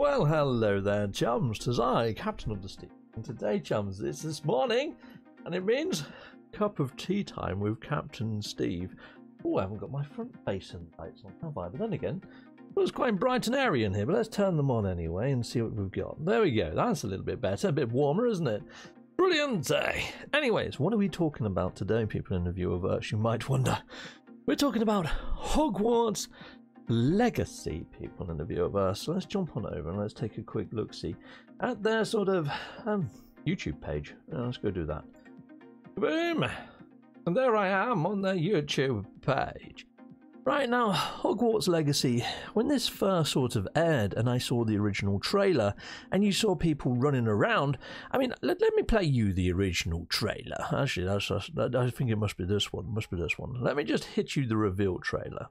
Well, hello there, chums. 'Tis I, Captain of the Steve. And today, chums, it's this morning, and it means cup of tea time with Captain Steve. Oh, I haven't got my front facing lights on, have I? But then again, it was quite bright and airy in here, but let's turn them on anyway and see what we've got. There we go. That's a little bit better, a bit warmer, isn't it? Brilliant day. Anyways, what are we talking about today, people in the viewerverse? You might wonder. We're talking about Hogwarts Legacy, people in the viewerverse. So let's jump on over and let's take a quick look-see at their sort of YouTube page. Let's go do that. Boom! And there I am on their YouTube page. Right now, Hogwarts Legacy, when this first sort of aired and I saw the original trailer and you saw people running around, I mean, let me play you the original trailer. Actually, I think it must be this one, Let me just hit you the reveal trailer.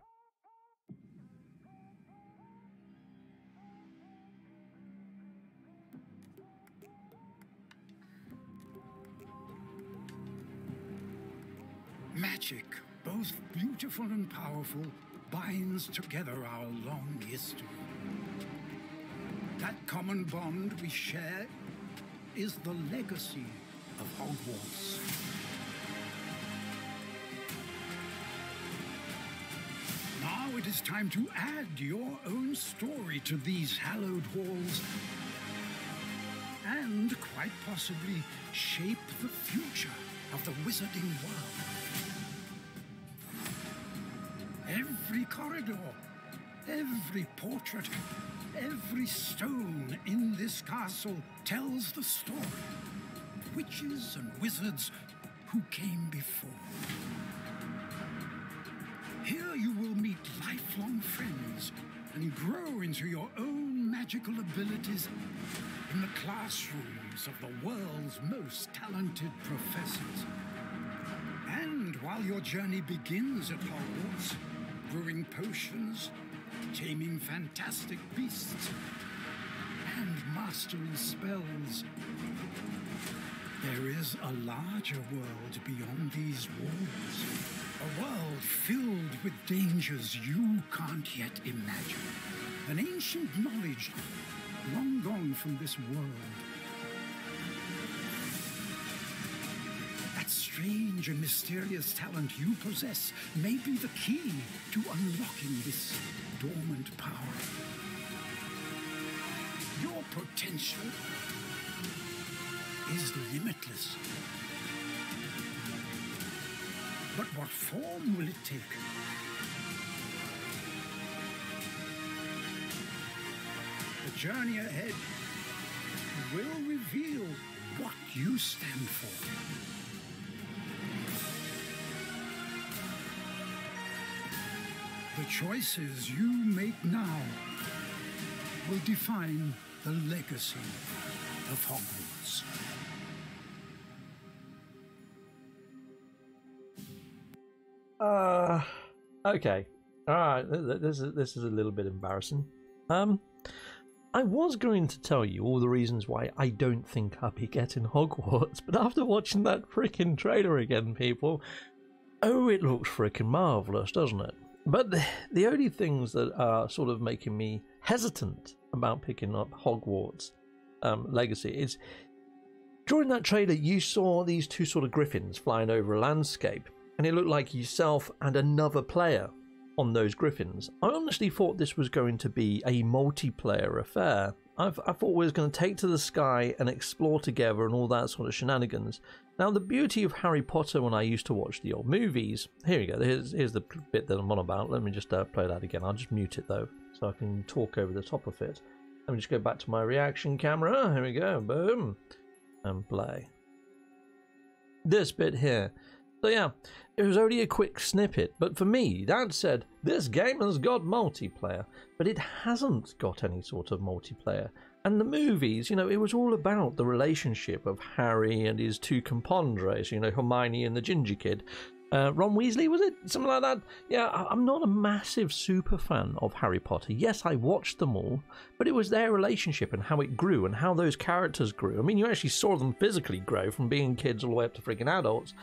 Magic, both beautiful and powerful, binds together our long history. That common bond we share is the legacy of Hogwarts. Now it is time to add your own story to these hallowed halls and quite possibly shape the future of the wizarding world. Every corridor, every portrait, every stone in this castle tells the story of witches and wizards who came before. Here you will meet lifelong friends and grow into your own magical abilities in the classrooms of the world's most talented professors. And while your journey begins at Hogwarts, brewing potions, taming fantastic beasts, and mastering spells, there is a larger world beyond these walls. A world filled with dangers you can't yet imagine. An ancient knowledge long gone from this world. That strange and mysterious talent you possess may be the key to unlocking this dormant power. Your potential is limitless. But what form will it take? The journey ahead will reveal what you stand for. The choices you make now will define the legacy of Hogwarts. Okay. All right. This is a little bit embarrassing. I was going to tell you all the reasons why I don't think I'll be getting Hogwarts, but after watching that freaking trailer again, people, oh, it looks freaking marvelous, doesn't it? But the only things that are sort of making me hesitant about picking up Hogwarts Legacy is during that trailer you saw these two sort of griffins flying over a landscape and it looked like yourself and another player on those griffins. I honestly thought this was going to be a multiplayer affair. I thought we were going to take to the sky and explore together and all that sort of shenanigans. Now, the beauty of Harry Potter when I used to watch the old movies... Here we go. Here's the bit that I'm on about. Let me just play that again. I'll just mute it, though, so I can talk over the top of it. Let me just go back to my reaction camera. Here we go. Boom. And play. This bit here. So, yeah, it was only a quick snippet. But for me, that said, this game has got multiplayer. But it hasn't got any sort of multiplayer. And the movies, you know, it was all about the relationship of Harry and his two compadres, you know, Hermione and the ginger kid. Ron Weasley, was it? Something like that? Yeah, I'm not a massive super fan of Harry Potter. Yes, I watched them all, but it was their relationship and how it grew and how those characters grew. I mean, you actually saw them physically grow from being kids all the way up to freaking adults.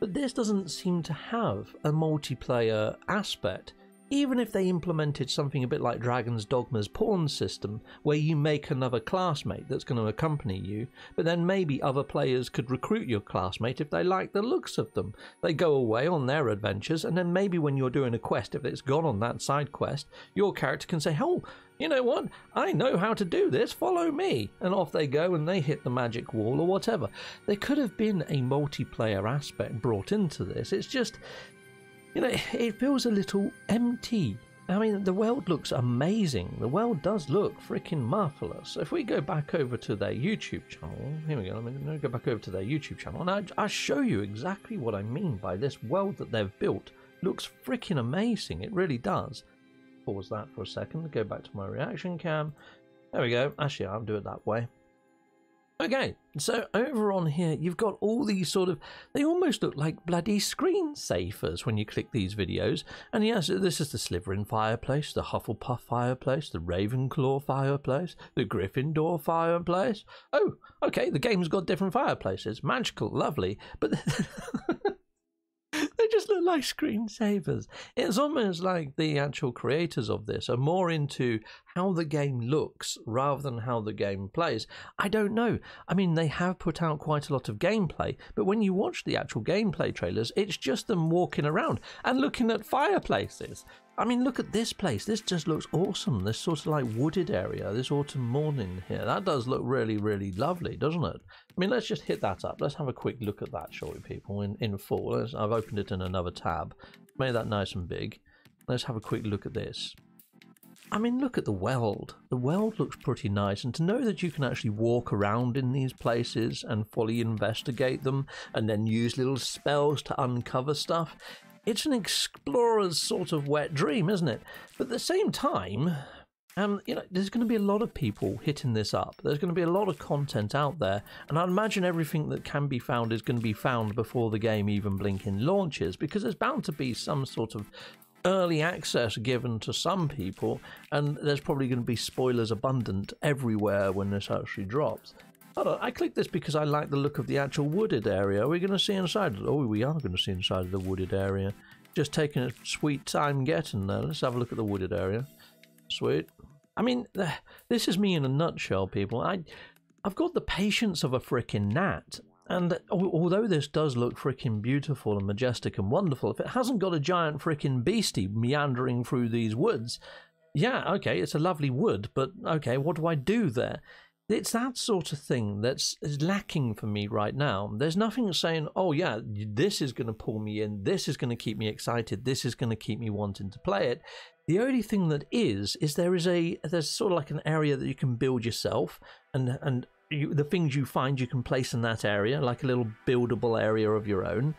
But this doesn't seem to have a multiplayer aspect. even if they implemented something a bit like Dragon's Dogma's pawn system, where you make another classmate that's going to accompany you, but then maybe other players could recruit your classmate if they like the looks of them. They go away on their adventures, and then maybe when you're doing a quest, if it's gone on that side quest, your character can say, oh, you know what, I know how to do this, follow me. And off they go and they hit the magic wall or whatever. There could have been a multiplayer aspect brought into this. It's just, you know, it feels a little empty. I mean, the world looks amazing. The world does look freaking marvellous. If we go back over to their YouTube channel, here we go, I'm going to go back over to their YouTube channel, and I'll show you exactly what I mean by this world that they've built. Looks freaking amazing. It really does. Pause that for a second, go back to my reaction cam. There we go. Actually, I'll do it that way. Okay, so over on here, you've got all these sort of, they almost look like bloody screensavers when you click these videos. And yes, this is the Slytherin fireplace, the Hufflepuff fireplace, the Ravenclaw fireplace, the Gryffindor fireplace. Oh, okay, the game's got different fireplaces. Magical, lovely, but... they just look like screensavers. It's almost like the actual creators of this are more into how the game looks rather than how the game plays. I don't know. I mean, they have put out quite a lot of gameplay, but when you watch the actual gameplay trailers, it's just them walking around and looking at fireplaces. I mean, look at this place. This just looks awesome. This sort of like wooded area, this autumn morning here. That does look really, really lovely, doesn't it? I mean, let's just hit that up. Let's have a quick look at that, shall we, people, in full. I've opened it in another tab. Made that nice and big. Let's have a quick look at this. I mean, look at the world. The world looks pretty nice, and to know that you can actually walk around in these places and fully investigate them and then use little spells to uncover stuff, it's an explorer's sort of wet dream, isn't it? But at the same time, you know, there's going to be a lot of people hitting this up. There's going to be a lot of content out there, and I'd imagine everything that can be found is going to be found before the game even blinking launches, because there's bound to be some sort of early access given to some people, and there's probably going to be spoilers abundant everywhere when this actually drops. Hold on, I clicked this because I like the look of the actual wooded area. Are we going to see inside? Oh, we are going to see inside of the wooded area. Just taking a sweet time getting there. Let's have a look at the wooded area. Sweet. I mean, this is me in a nutshell, people. I've got the patience of a freaking gnat. And although this does look freaking beautiful and majestic and wonderful, if it hasn't got a giant freaking beastie meandering through these woods, yeah, okay, it's a lovely wood, but okay, what do I do there? It's that sort of thing that's lacking for me right now. There's nothing saying, oh yeah, this is going to pull me in, this is going to keep me excited, this is going to keep me wanting to play it. The only thing that is there's sort of like an area that you can build yourself, and the things you find you can place in that area, like a little buildable area of your own.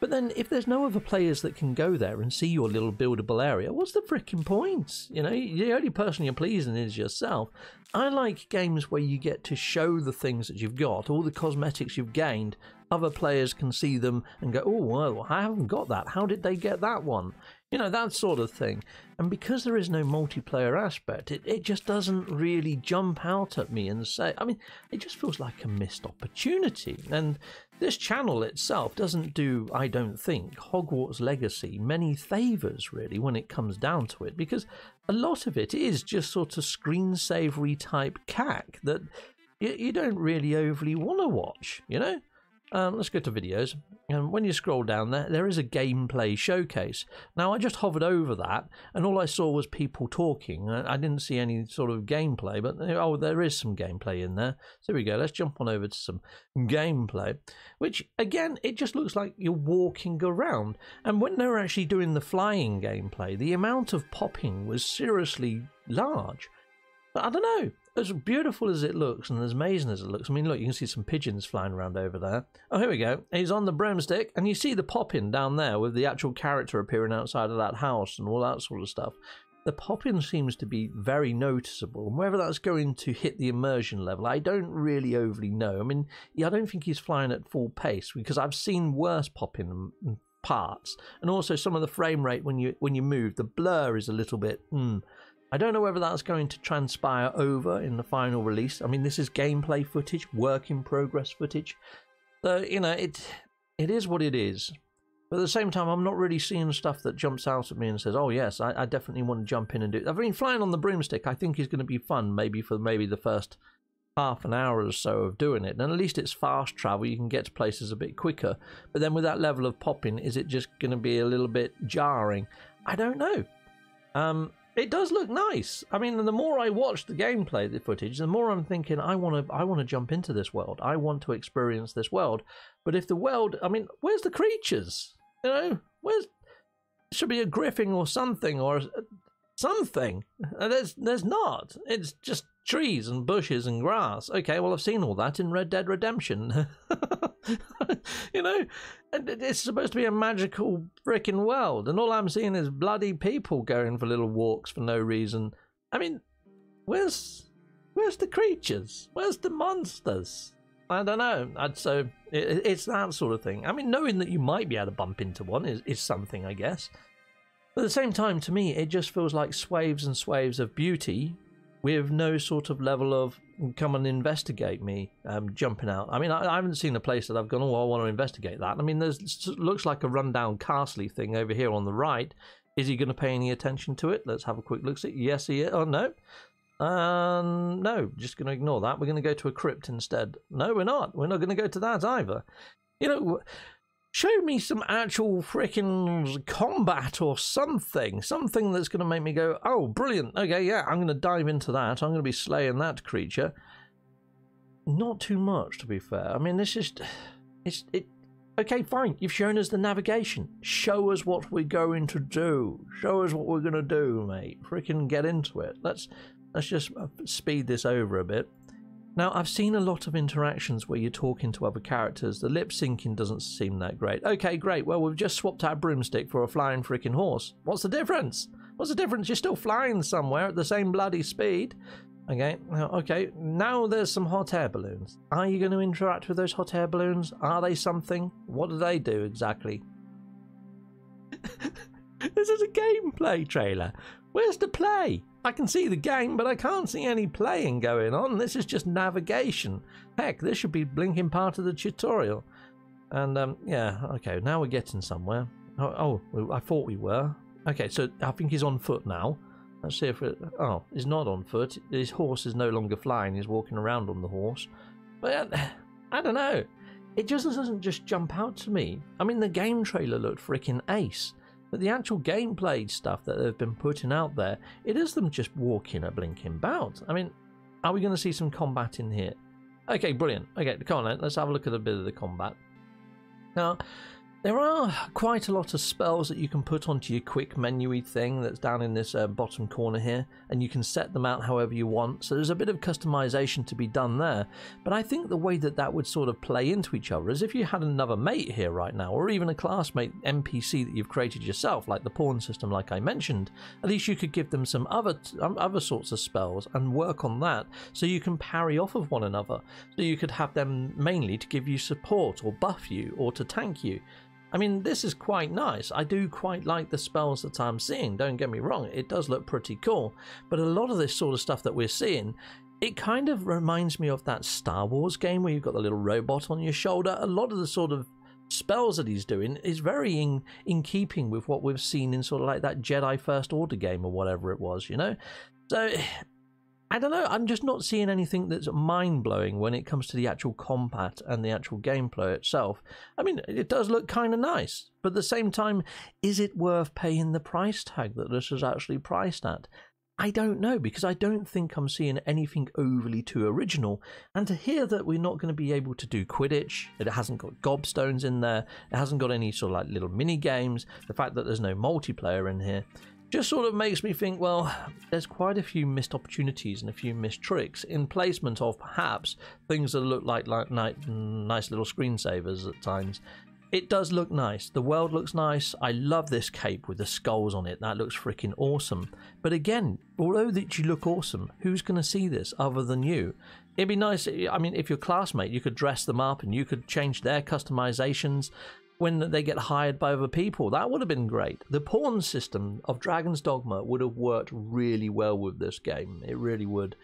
But then if there's no other players that can go there and see your little buildable area, what's the frickin' point? You know, the only person you're pleasing is yourself. I like games where you get to show the things that you've got, all the cosmetics you've gained. Other players can see them and go, oh, well, I haven't got that. How did they get that one? You know, that sort of thing. And because there is no multiplayer aspect, it just doesn't really jump out at me and say, I mean, it just feels like a missed opportunity. And this channel itself doesn't do, I don't think, Hogwarts Legacy many favours, really, when it comes down to it, because a lot of it is just sort of screensavery type cack that you don't really overly want to watch, you know? Let's go to videos, and when you scroll down there is a gameplay showcase. Now I just hovered over that, and all I saw was people talking. I didn't see any sort of gameplay, but oh, there is some gameplay in there. So here we go, let's jump on over to some gameplay, which again, it just looks like you're walking around. And when they were actually doing the flying gameplay, the amount of popping was seriously large. But I don't know. As beautiful as it looks and as amazing as it looks, I mean, look, you can see some pigeons flying around over there. Oh, here we go. He's on the broomstick, and you see the popping down there with the actual character appearing outside of that house and all that sort of stuff. The popping seems to be very noticeable, and whether that's going to hit the immersion level, I don't really overly know. I mean, yeah, I don't think he's flying at full pace, because I've seen worse popping parts, and also some of the frame rate when you move, the blur is a little bit... I don't know whether that's going to transpire over in the final release. I mean, this is gameplay footage, work in progress footage. So, you know, it is what it is. But at the same time, I'm not really seeing stuff that jumps out at me and says, oh yes, I definitely want to jump in and do it. I mean, flying on the broomstick, I think, is going to be fun, maybe for the first half an hour or so of doing it. And at least it's fast travel, you can get to places a bit quicker. But then with that level of popping, is it just going to be a little bit jarring? I don't know. It does look nice. I mean, the more I watch the gameplay, the footage, the more I'm thinking, I want to jump into this world. I want to experience this world. But if the world, I mean, where's the creatures? You know, where's, it should be a griffin or something, or something. There's not. It's just trees and bushes and grass. Okay, well, I've seen all that in Red Dead Redemption. You know, and it's supposed to be a magical freaking world, and all I'm seeing is bloody people going for little walks for no reason. I mean, where's the creatures? Where's the monsters? I don't know. So it's that sort of thing. I mean, knowing that you might be able to bump into one is something, I guess. But at the same time, to me, it just feels like swaves and swaves of beauty with no sort of level of come and investigate me jumping out. I mean, I haven't seen a place that I've gone, oh, I want to investigate that. I mean, there's looks like a rundown castle thing over here on the right. Is he going to pay any attention to it? Let's have a quick look at it. Yes, he is. Oh, no. No, just going to ignore that. We're going to go to a crypt instead. No, we're not. We're not going to go to that either. You know, show me some actual frickin' combat or something. Something that's going to make me go, oh, brilliant. Okay, yeah, I'm going to dive into that. I'm going to be slaying that creature. Not too much, to be fair. I mean, this is... okay, fine. You've shown us the navigation. Show us what we're going to do. Show us what we're going to do, mate. Frickin' get into it. Let's just speed this over a bit. Now, I've seen a lot of interactions where you're talking to other characters. The lip syncing doesn't seem that great. Okay, great. Well, we've just swapped our broomstick for a flying freaking horse. What's the difference? What's the difference? You're still flying somewhere at the same bloody speed. Okay, okay. Now there's some hot air balloons. Are you going to interact with those hot air balloons? Are they something? What do they do exactly? This is a gameplay trailer. Where's the play? I can see the game, but I can't see any playing going on. This is just navigation. Heck, this should be blinking part of the tutorial. And, yeah, okay, now we're getting somewhere. Oh, I thought we were. Okay, so I think he's on foot now. Let's see if it... Oh, he's not on foot. His horse is no longer flying. He's walking around on the horse. But, I don't know. It just doesn't just jump out to me. I mean, the game trailer looked freaking ace. But the actual gameplay stuff that they've been putting out there, it is them just walking a blinking bout. I mean, are we going to see some combat in here? Okay, brilliant. Okay, come on, let's have a look at a bit of the combat. Now, there are quite a lot of spells that you can put onto your quick menu-y thing that's down in this bottom corner here, and you can set them out however you want. So there's a bit of customization to be done there. But I think the way that that would sort of play into each other is if you had another mate here right now, or even a classmate NPC that you've created yourself, like the pawn system like I mentioned, at least you could give them some other sorts of spells and work on that so you can parry off of one another. So you could have them mainly to give you support or buff you or to tank you. I mean, this is quite nice. I do quite like the spells that I'm seeing, don't get me wrong. It does look pretty cool. But a lot of this sort of stuff that we're seeing, it kind of reminds me of that Star Wars game where you've got the little robot on your shoulder. A lot of the sort of spells that he's doing is very in keeping with what we've seen in sort of like that Jedi First Order game or whatever it was, you know? So... I don't know, I'm just not seeing anything that's mind-blowing when it comes to the actual combat and the actual gameplay itself. I mean, it does look kind of nice, but at the same time, is it worth paying the price tag that this is actually priced at? I don't know, because I don't think I'm seeing anything overly too original. And to hear that we're not going to be able to do Quidditch, that it hasn't got gobstones in there, it hasn't got any sort of like little mini-games, the fact that there's no multiplayer in here... just sort of makes me think, well, there's quite a few missed opportunities and a few missed tricks in placement of perhaps things that look like nice little screensavers at times. It does look nice. The world looks nice. I love this cape with the skulls on it. That looks freaking awesome. But again, although that you look awesome, who's going to see this other than you? It'd be nice. I mean, if your classmate, you could dress them up and you could change their customizations when they get hired by other people. That would have been great. The pawn system of Dragon's Dogma would have worked really well with this game. It really would.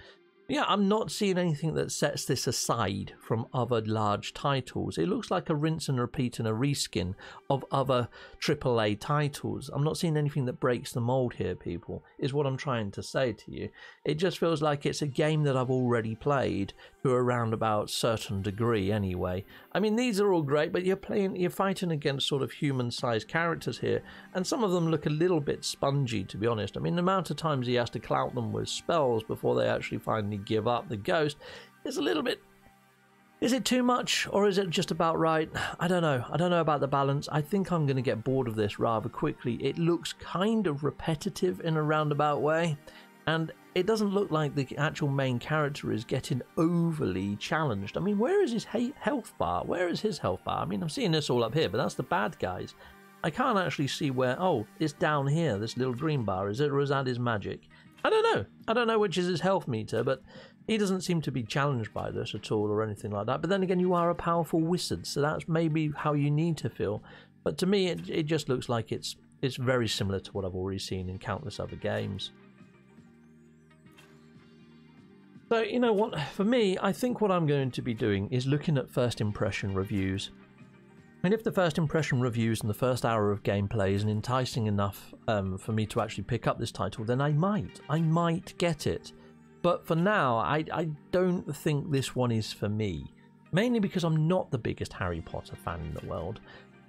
Yeah, I'm not seeing anything that sets this aside from other large titles. It looks like a rinse and repeat and a reskin of other AAA titles. I'm not seeing anything that breaks the mold here, people, is what I'm trying to say to you. It just feels like it's a game that I've already played to a roundabout certain degree anyway. I mean, these are all great, but you're fighting against sort of human-sized characters here, and some of them look a little bit spongy, to be honest. I mean, the amount of times he has to clout them with spells before they actually finally give up the ghost is a little bit... Is it too much, or is it just about right? I don't know. I don't know about the balance. I think I'm going to get bored of this rather quickly. It looks kind of repetitive in a roundabout way, and it doesn't look like the actual main character is getting overly challenged. I mean, where is his health bar? Where is his health bar? I mean, I'm seeing this all up here, but that's the bad guys. I can't actually see where... Oh, it's down here, this little green bar. Is it, or is that his magic? I don't know. I don't know which is his health meter, but he doesn't seem to be challenged by this at all or anything like that. But then again, you are a powerful wizard, so that's maybe how you need to feel. But to me, it just looks like it's very similar to what I've already seen in countless other games. So, you know what? For me, I think what I'm going to be doing is looking at first impression reviews. And if the first impression reviews and the first hour of gameplay isn't enticing enough for me to actually pick up this title, then I might get it. But for now, I don't think this one is for me. Mainly because I'm not the biggest Harry Potter fan in the world.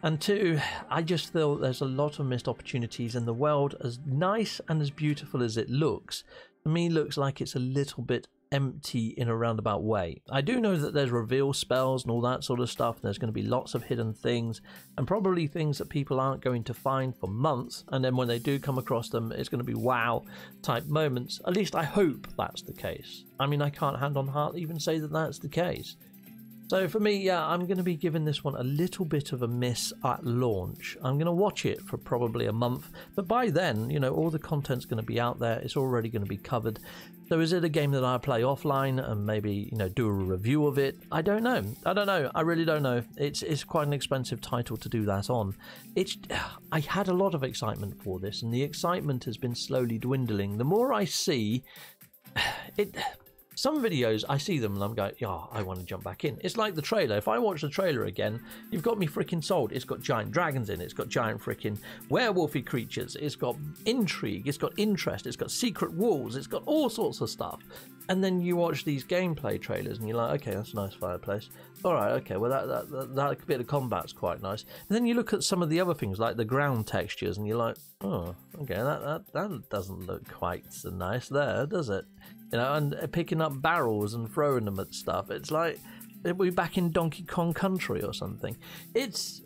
And two, I just feel there's a lot of missed opportunities, and the world, as nice and as beautiful as it looks, for me looks like it's a little bit empty in a roundabout way. I do know that there's reveal spells and all that sort of stuff. There's going to be lots of hidden things and probably things that people aren't going to find for months, and then when they do come across them, it's going to be wow type moments. At least I hope that's the case. I mean, I can't hand on heart even say that that's the case. So for me, yeah, I'm going to be giving this one a little bit of a miss at launch. I'm going to watch it for probably a month, but by then, you know, all the content's going to be out there. It's already going to be covered. So is it a game that I play offline and maybe, you know, do a review of it? I don't know. I don't know. I really don't know. It's quite an expensive title to do that on. I had a lot of excitement for this, and the excitement has been slowly dwindling. The more I see it... Some videos, I see them and I'm going, yeah, I want to jump back in. It's like the trailer. If I watch the trailer again, you've got me freaking sold. It's got giant dragons in it. It's got giant freaking werewolfy creatures. It's got intrigue. It's got interest. It's got secret walls. It's got all sorts of stuff. And then you watch these gameplay trailers and you're like, okay, that's a nice fireplace. All right, okay, well, that bit of combat's quite nice. And then you look at some of the other things, like the ground textures, and you're like, oh, okay, that doesn't look quite so nice there, does it? You know, and picking up barrels and throwing them at stuff. It's like we're back in Donkey Kong Country or something. It's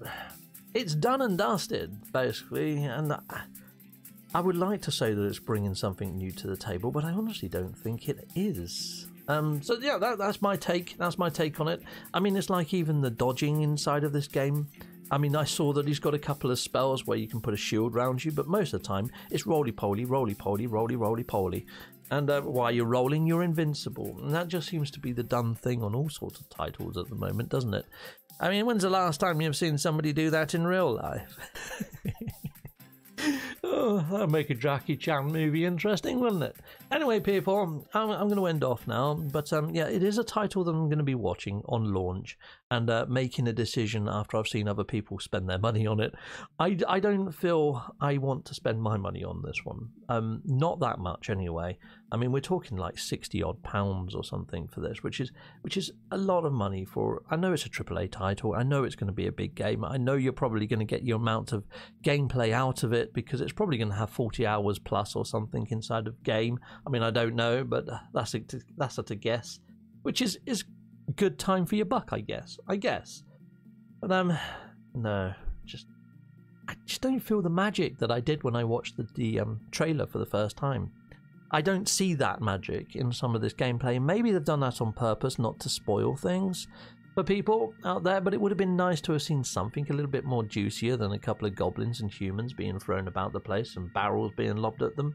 done and dusted, basically, and... I would like to say that it's bringing something new to the table, but I honestly don't think it is. So yeah, that's my take. That's my take on it. I mean, it's like even the dodging inside of this game. I mean, I saw that he's got a couple of spells where you can put a shield round you, but most of the time it's roly-poly, roly-poly, roly-roly-poly. And while you're rolling, you're invincible. And that just seems to be the done thing on all sorts of titles at the moment, doesn't it? I mean, when's the last time you've seen somebody do that in real life? Oh, that'd make a Jackie Chan movie interesting, wouldn't it? Anyway, people, I'm going to end off now. But yeah, it is a title that I'm going to be watching on launch and making a decision after I've seen other people spend their money on it. I don't feel I want to spend my money on this one. Not that much anyway. I mean, we're talking like £60-odd or something for this, which is a lot of money for... I know it's a AAA title. I know it's going to be a big game. I know you're probably going to get your amount of gameplay out of it because it's probably going to have 40 hours plus or something inside of game. I mean, I don't know, but that's at a guess, which is good time for your buck, I guess. But no, I just don't feel the magic that I did when I watched the trailer for the first time. I don't see that magic in some of this gameplay. Maybe they've done that on purpose, not to spoil things for people out there, but it would have been nice to have seen something a little bit more juicier than a couple of goblins and humans being thrown about the place and barrels being lobbed at them.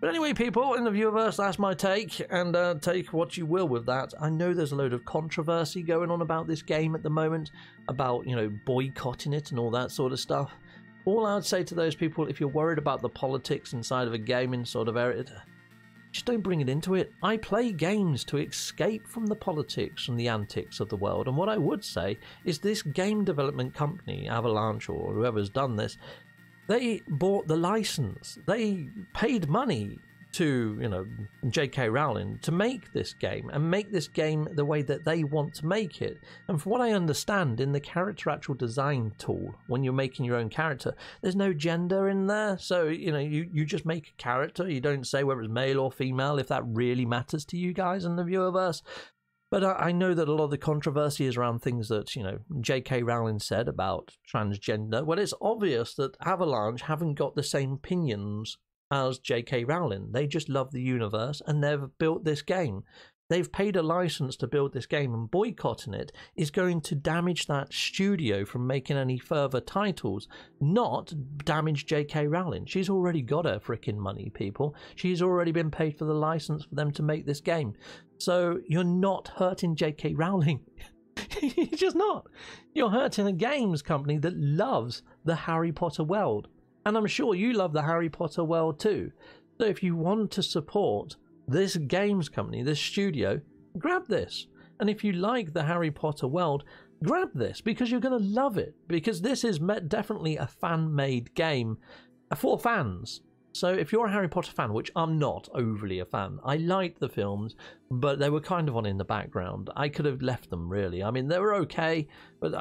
But anyway, people, in the viewerverse, that's my take, and take what you will with that. I know there's a load of controversy going on about this game at the moment, about, you know, boycotting it and all that sort of stuff. All I would say to those people, if you're worried about the politics inside of a gaming sort of area, Just don't bring it into it. I play games to escape from the politics and the antics of the world. And what I would say is this game development company, Avalanche or whoever's done this, they bought the license. They paid money to, you know, J.K. Rowling to make this game and make this game the way that they want to make it. And from what I understand, in the character actual design tool, when you're making your own character, there's no gender in there. So, you know, you just make a character. You don't say whether it's male or female, if that really matters to you guys in the viewerverse. But I know that a lot of the controversy is around things that, you know, J.K. Rowling said about transgender. Well, it's obvious that Avalanche haven't got the same opinions as J.K. Rowling. They just love the universe and they've built this game. They've paid a license to build this game, and boycotting it is going to damage that studio from making any further titles, not damage J.K. Rowling. She's already got her freaking money, people. She's already been paid for the license for them to make this game. So you're not hurting J.K. Rowling. You're just not. You're hurting a games company that loves the Harry Potter world. And I'm sure you love the Harry Potter world too. So if you want to support this games company, this studio, grab this. And if you like the Harry Potter world, grab this, because you're going to love it. Because this is definitely a fan-made game for fans. So if you're a Harry Potter fan, which I'm not overly a fan, I liked the films, but they were kind of on in the background. I could have left them, really. I mean, they were okay, but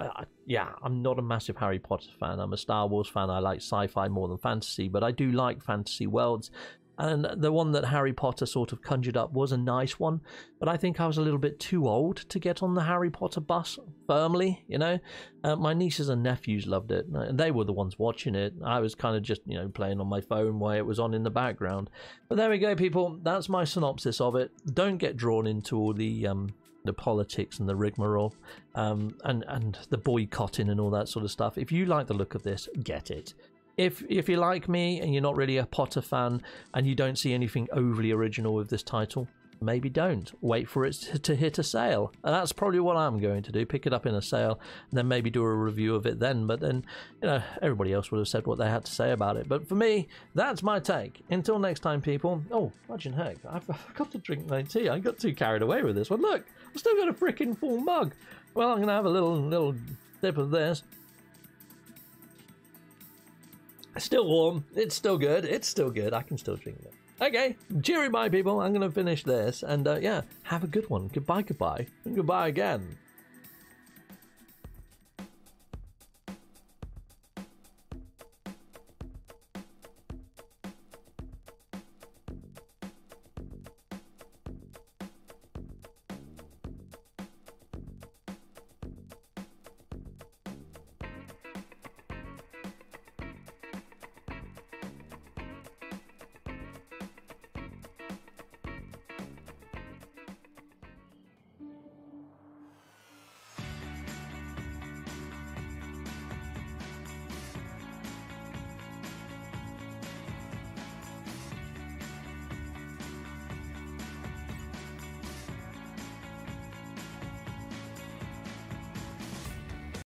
yeah, I'm not a massive Harry Potter fan. I'm a Star Wars fan. I like sci-fi more than fantasy, but I do like fantasy worlds. And the one that Harry Potter sort of conjured up was a nice one, but I think I was a little bit too old to get on the Harry Potter bus firmly, you know. My nieces and nephews loved it, and they were the ones watching it. I was kind of just, you know, playing on my phone while it was on in the background. But there we go, people. That's my synopsis of it. Don't get drawn into all the politics and the rigmarole and the boycotting and all that sort of stuff. If you like the look of this, get it. If you're like me and you're not really a Potter fan and you don't see anything overly original with this title, maybe don't. Wait for it to hit a sale. And that's probably what I'm going to do. Pick it up in a sale and then maybe do a review of it then. But then, you know, everybody else would have said what they had to say about it. But for me, that's my take. Until next time, people. Oh, imagine heck, I've got to drink my tea. I got too carried away with this one. Look, I've still got a freaking full mug. Well, I'm going to have a little dip of this. Still warm. It's still good. It's still good. I can still drink it. Okay. Cheery bye, people. I'm going to finish this. And yeah, have a good one. Goodbye, goodbye. And goodbye again.